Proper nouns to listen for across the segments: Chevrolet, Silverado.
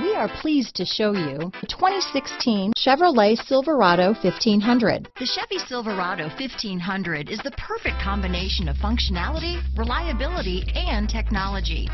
We are pleased to show you the 2016 Chevrolet Silverado 1500. The Chevy Silverado 1500 is the perfect combination of functionality, reliability, and technology.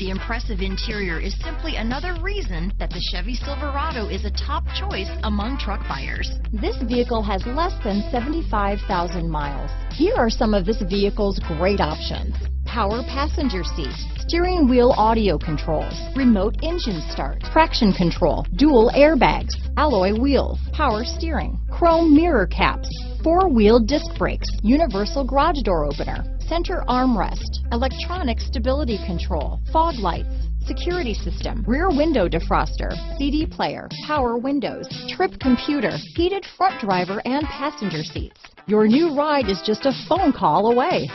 The impressive interior is simply another reason that the Chevy Silverado is a top choice among truck buyers. This vehicle has less than 75,000 miles. Here are some of this vehicle's great options: power passenger seat, steering wheel audio controls, remote engine start, traction control, dual airbags, alloy wheels, power steering, chrome mirror caps, four-wheel disc brakes, universal garage door opener, center armrest, electronic stability control, fog lights, security system, rear window defroster, CD player, power windows, trip computer, heated front driver and passenger seats. Your new ride is just a phone call away.